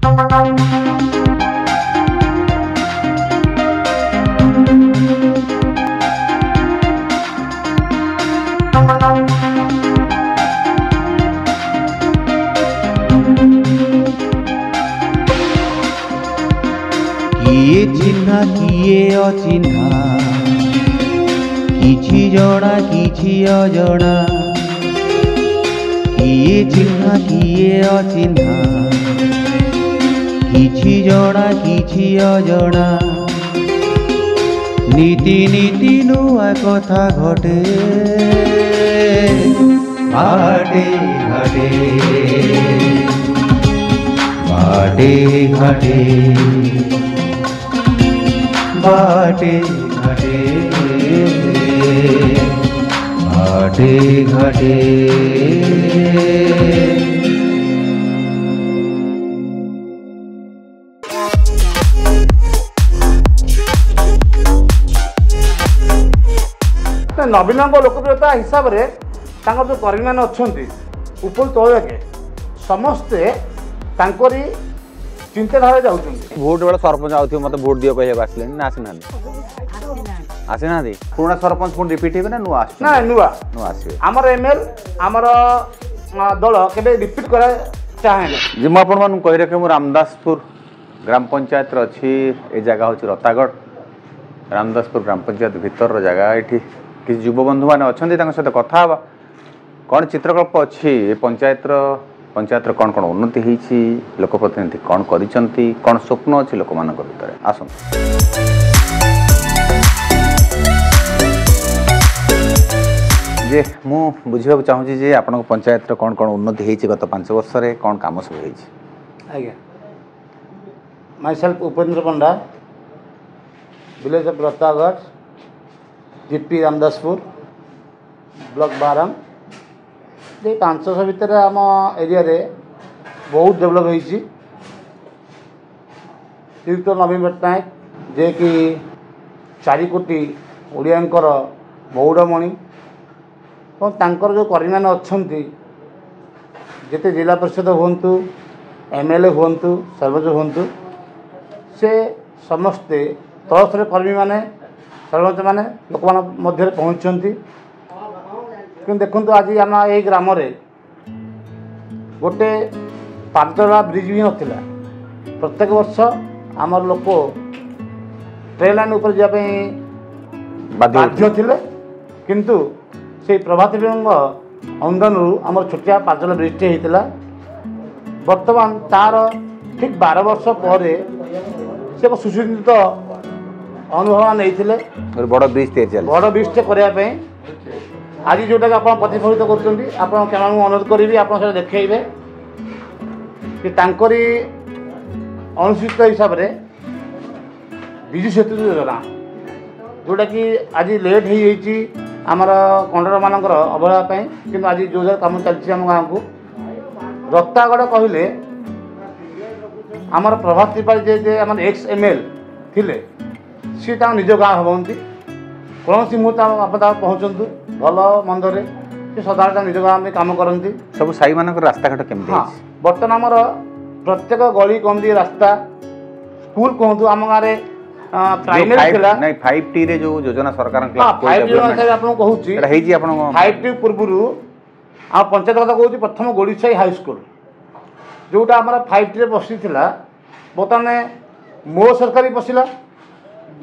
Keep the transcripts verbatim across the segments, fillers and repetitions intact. किए चिन्हा किए अचिन्हा किछि जणा किछि अजणा किए चिन्हा किए अचिन्हा किछि जणा किछि अजणा नीति नीति नुआ कथा घटे घाटे घाटे घाटे घाटे घाटे घाटे घाटे घाटे। नवीन लोकप्रियता हिसाब से जो कर्मी मैंने अच्छे ऊपर तौर के समस्ते चिंताधारा जाऊँच भोट बेल सरपंच आउ मत भोट दिया कह आस आसे ना पुराना सरपंच पुणी रिपीट हो ना नुआ ना नुआ नुआ आमर एमएल आमर दल के रिपीट करा चाहे मु आपण मैं कही रखे मुझे रामदासपुर ग्राम पंचायत अच्छी ये जगह हूँ रतागढ़ रामदासपुर ग्राम पंचायत भीतर जगह ये किसी युवबंधु मैंने अच्छा सहित कथा कौन चित्रकल्प अच्छी पंचायत पंचायत कौन कौन उन्नति होती लोकप्रतिनिधि कौन कर कौन स्वप्न अच्छी लोक मान भाई आसत जे मु बुझा चाहूँगी जे आप पंचायत कौन कौन उन्नति होती गत पांच वर्ष में कौन काम सब हो। Myself Upendra Panda village of Ratagarh GP Ramdaspur block Barang ये पाँच वर्ष भितर आम एरिया रे बहुत डेवलप होती। श्रीयुक्त नवीन पट्टनायक जे कि चार कोटी ओडिया मौड़मणि और तांकर जो कर्मी मैंने अच्छे जिते जिला परिषद हूँ एमएलए हूँ सरपंच हूँ से समस्ते तलस्तर कर्मी मैंने सरपंच मैंने लोक मध्य पहुँचती। कि देखु तो आज आम ये ग्राम गोटे पादरा ब्रिज भी नाला प्रत्येक वर्ष आम लोक ट्रेन लाइन उपर जावाई बाध्य थिले किंतु से प्रभात विरंग अंगन आमर छोटिया पाचल ब्रिजटे होता बर्तमान तार ठीक बार वर्ष पर से एक सुचिंत अनुभव नहीं बड़ ब्रिज बड़ ब्रिजटे करने आज जोटा कि आप प्रतिफलित कर अनुरोध करी आप देखेबे कि अनुसूचित हिसाब से विजु सेतु योजना जोटा कि आज लेट हो आमर कंडर मानक अवहेलापी कि आज जो जगह कम चलती आम गाँव को रत्तागढ़ कहले आमर प्रभात त्रिपाठी जे आम एक्स एम एल थे सी निज गाँव हमें कौन सी मुहूर्त पहुँचतु भल मंदर से सदार निज गाँव कम करती सब साई मान रास्ता घाट केमती। हाँ बर्तमान आमर प्रत्येक गली कमी रास्ता स्कूल कहतु आम गाँव में प्राइमरी फाइव टी रे जो योजना सरकार फाइव टी पूर्व आ पंचायत कथा कहूँ प्रथम गोड़ीसाई हाई स्कूल जोटा आम फाइव टी बसी बर्तमान मो सरकार भी पशिला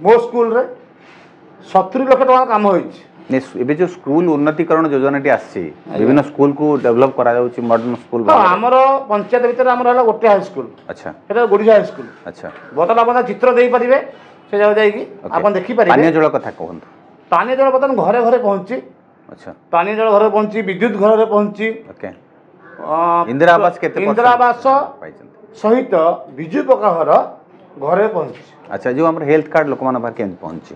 मो स्कूल रे सत्तरी लाख टका काम होइछ। जो स्कूल उन्नतिकरण योजना टी आसी विभिन्न स्कूल को डेवलप करा जाउची मॉडर्न स्कूल आमर पंचायत भितर आमर हला गोटे हाई स्कूल अच्छा सेटा गोड़ीसा हाई स्कूल अच्छा बर्तमान आपन चित्र देई परिबे से जाओ जाई कि आपन देखि परिबे पानी जल कथा कहंतु पानी जल बर्तमान घरे घरे पहुंची अच्छा पानी जल घरे पहुंची विद्युत घरे पहुंची ओके इंदिरा आवास केते इंदिरा आवास सहित विजु पकाहर घरे पहुंची अच्छा जो हमर हेल्थ कार्ड लोक मान पर केन पहुंची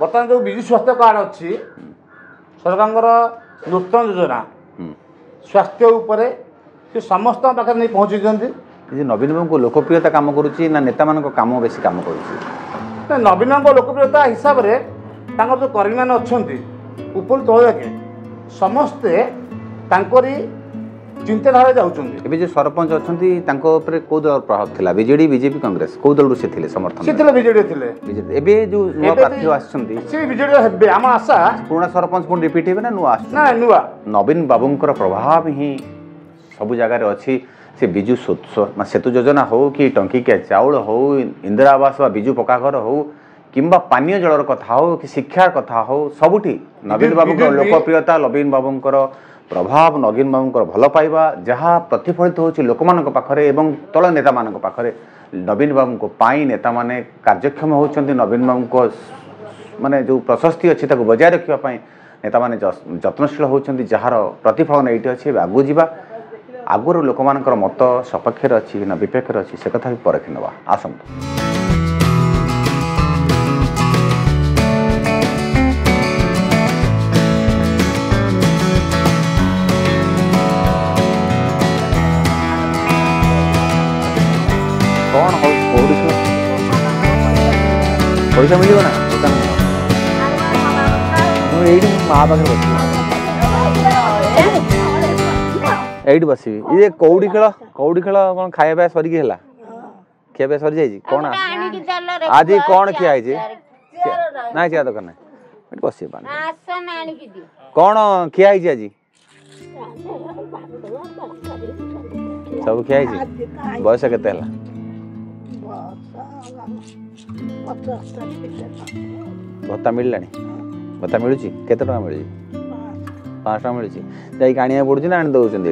बर्तमान जो विजु स्वास्थ्य कार्ड अच्छी सरकार नूतन योजना स्वास्थ्य उपरे से समस्त पाखे नहीं पहुँची दिखती। नवीन बाबू को लोकप्रियता काम करुच्ची ना नेता मान कम बेसी कम कर नवीन बाबू लोकप्रियता हिसाब से जो कर्मी मैंने अच्छा ऊपर तौर के समस्ते चिंताधारा जाऊँच सरपंच अच्छा कौ दल प्रभाव था बीजेडी बीजेपी कांग्रेस कौ दल से समर्थन बीजेडी जो नुआ प्रार्थी आसजे आम आशा पुराना सरपंच पुणी रिपीट हो ना ना नुआ नवीन बाबूंर प्रभाव ही सब जगार अच्छी से विजु सेतु योजना हो कि टंकिकिया चाउल हो इंदिरा आवास विजु पक्काघर हो किंबा पानीय जलर कथा हो कि शिक्षा कथा हो सबुठी नवीन बाबूंर लोकप्रियता नवीन बाबूंर प्रभाव नवीन बाबूंर भल पाइबा जहाँ प्रतिफलित हो लोक मानक पाखरे एवं तल नेता मानक पाखरे नवीन बाबूंको पाई नेता माने कार्यक्षम होचंती नवीन बाबूंको माने जो प्रशस्ति अछि ताको बजाय रखिबा पई नेता माने यत्नशील होचंती जहार प्रतिफलन एटी अछि आगु जीवा आगुरी लोक मत सपक्ष अच्छी ना विपक्ष अच्छी से कथा भी परखी नवा आसत। पैसा मिले ना माँ पाखे एट बसि ये कौड़ी खेल कौड़ी खेल कौन खाया सर की खिया सरी जाइए कौन आज कौन खिया ना खिया दरकार ना बस कौन खिया आज सब खिया बयस के भत्ता मिलला भत्ता मिलू केत टका मिल पाँच टाइम मिली जाए पड़ू ना आनी दौरान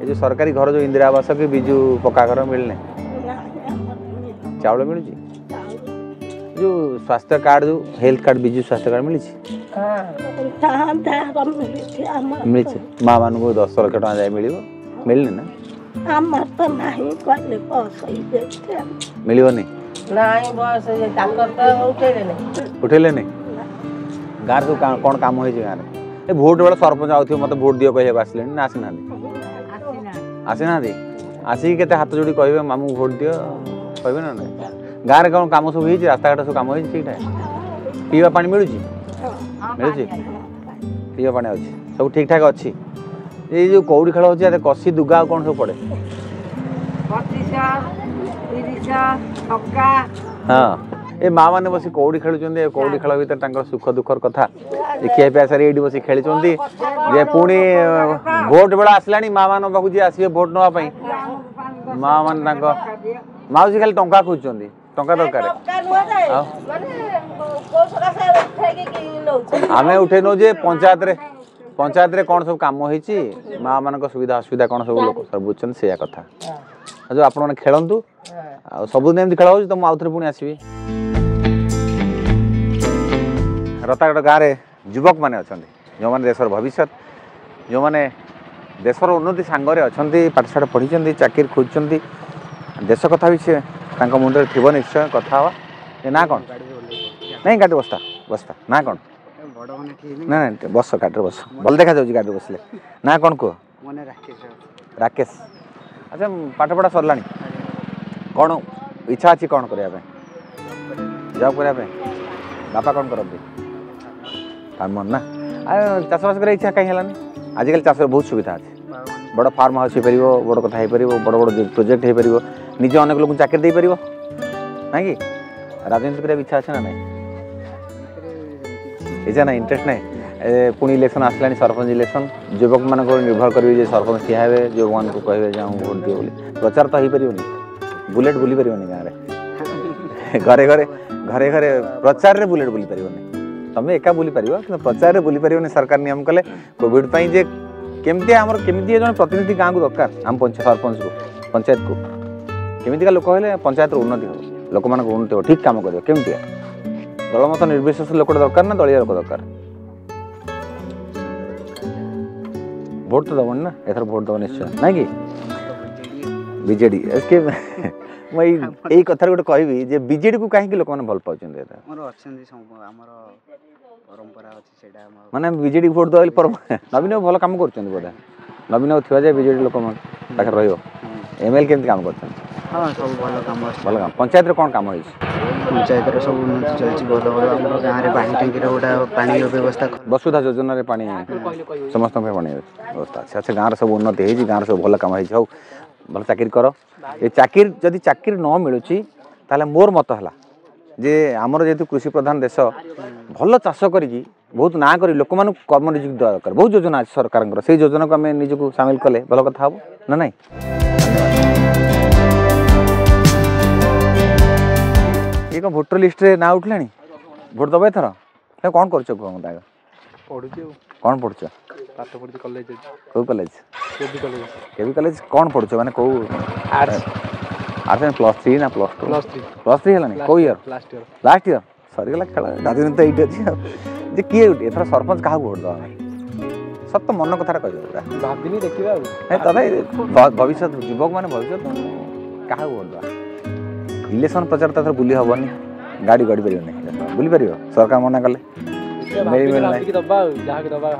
ये जो सरकारी घर जो इंदिरा आवास कि विजु पक्का घर मिलने चावल मिलू जो स्वास्थ्य कार्ड जो हेल्थ कार्ड विजु स्वास्थ्य कार्ड मिली मिली माँ मान को दस लक्ष टाँग जाए मिल मिलने ना मिलनी उठेले नहीं गाँव सब का कौन कम हो गाँव भोट बेल सरपंच आउ मत भोट दिव कह आसिले ना आसी ना आसी ना आसिक हाथ जोड़ी कहे मामू भोट दिव कह ना गाँव में कौन कम सब हो रास्ता घाट सब कम हो ठीक ठाक पीवा पा मिलू मिलू पीवा पा अच्छी सब ठीक ठाक अच्छी ये जो कौड़ी खेल होती कषि दुगा कौन सब पड़े हाँ ए माँ मैंने बस कौड़ी खेलुँचे कौड़ी खेल भर सुख दुखर कथा खिया पिया सारी ये बस खेल पुणी भोट बेला आसला माँ मान पाक जी आसवे भोट नापी माँ मैंने माउसी खाली टंका खोजुंट टंका दरकार आम उठे नौ जे पंचायत रे पंचायत रे कौन सब कम होती माँ मान सुविधा असुविधा कौन सब लोग सब बुझुन से कथा जो आप खेलतु सबुद खेल हो तो मुझे पुणी आसवि रत्तागढ़ गाँव युवक मैंने अच्छा जो मैंने देशर भविष्य जो मैंने देशर उन्नति सांगे अच्छा पाठशाठ पढ़ी चाकरी खोजुंट देश कथा भी सी मुंडे थी निश्चय कथा ना कौन नहीं गाड़ी बस्ता बस्ता ना कौन ना ना बस गाड़ी बस भल देखा गाड़ी बसले ना कौन कह राकेश अच्छा पाठपढ़ा सरला कौन इच्छा अच्छी कौन करने जॉब करने बापा कौन करते फार्मर ना चाषबास कर इच्छा कहीं है आजिकल चाष बहुत सुविधा अच्छे बड़ फार्म हाउस हो पार बड़ कथा हो पार बड़ बड़ प्रोजेक्ट हो पार निजे अनेक लोग चाकरी दे पार ना कि राजनीति करने इच्छा अच्छे ना ना इच्छा ना इंटरेस्ट ना पुणी इलेक्शन आसलानी सरपंच इलेक्शन युवक मान निर्भर करेंगे सरपंच ठिया है युवक मानू कहे जाऊँ भोट दिए बोली प्रचार तो हो पार बुलेट बुली पार गाँव घरे घरे घरे घरे प्रचार रे बुलेट बुली पारबनी तमें एका बुली पार कि प्रचार रे बुली पारबनी सरकार नियम कले कोविड जे केमती आम केमती जन प्रतिनिधि गाँव को दरकार आम पंचायत सरपंच को पंचायत को केमती लोक हेल्ले पंचायत उन्नति हो लोक मानक उन्नति हो ठीक काम कर केमती दल मत निर्विशेष लोक दरकार ना दलिया लोक दरकार भोट तो दबन ना एथर भोट दब निश्चय ना कि बीजेडी यही कथार गोटे कहबी जे बीजेडी को कहीं लोक भल पाँच माने बीजेडी भोट दल नवीन भल काम कर नवीन थी बीजेडी लोक पाखे रही एमएलए केम काम कर हाँ सब भल कम भल कम पंचायत रे कोन काम होई पंचायत रे सब उन्नति चलची भल भल हमर गां रे पानी टंकी रे ओडा पानी रो व्यवस्था वसुधा योजना रे पानी समस्त पे पानी व्यवस्था अच्छा अच्छा गां रे सब उन्नति हेजी गां रे सब भल काम हेई छौ भल चाकरी करो ए चाकरी जदी चाकरी न मिलुची ताले मोर मत हला जे हमर जेतु कृषि प्रधान देश भल चाष करी बहुत ना कर लोक मानू कर्म नियुक्ति दरकार बहुत योजना अच्छी सरकार से योजना को आम निजी सामिल कले भल कथा हम ना नहीं ये कौन भोटर लिस्ट रे ना उठलानी भोट दबे थर कौन कर कौन पढ़ुच कॉलेज कौ कॉलेज केबी कॉलेज कौन पढ़ुच माने कौ आर्ट्स आर्ट्स प्लस थ्री ना plus two plus three plus three हलानी कौ year last year last year सरी गला खेल राजनीति तो एट अच्छे जे किए उठे एथर सरपंच काहा भोट दवा सत तो मन कथा कहि पूरा भाबिनी देखिबा तदा भविष्य युवक माने भविष्य काहा भोट दवा इलेक्शन प्रचार तथा बुली हेनी गाड़ी गड़ी पार बुली पार सरकार मना कले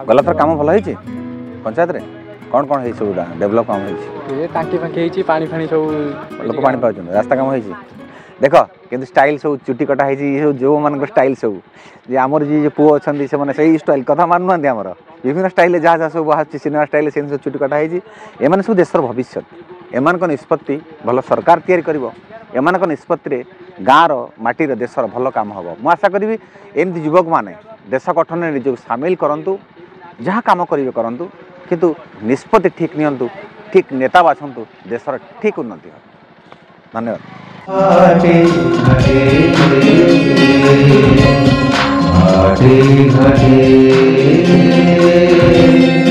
गला थर कम भल हो पंचायत रे कौन कौन है सब डेवलप कम होती पानी फाणी सब लोग पानी पाँच रास्ता कम हो देख कि स्टाइल सब चुटी कटा हो जो मान स्टाइल सब जी आमर जी पु अच्छा से स्टाइल कथा मानु ना आमर विभिन्न स्टाइल जहाँ जहाँ सब बाहर सिनेमा स्टाइल से सब चुटी कटा एम सब देशर भविष्य एमान को निष्पत्ति भल सरकार तैयारी कर एमान को निष्पत्ति गाँव माटीर देशर भल काम हम मु आशा करी एमती युवक मैंने देश गठन में निजी सामिल करूँ जहाँ कम करेंगे करूँ कितु निष्पत्ति ठीक नियंतु ठीक नेता बाछंतु देशर ठीक उन्नति हो धन्यवाद।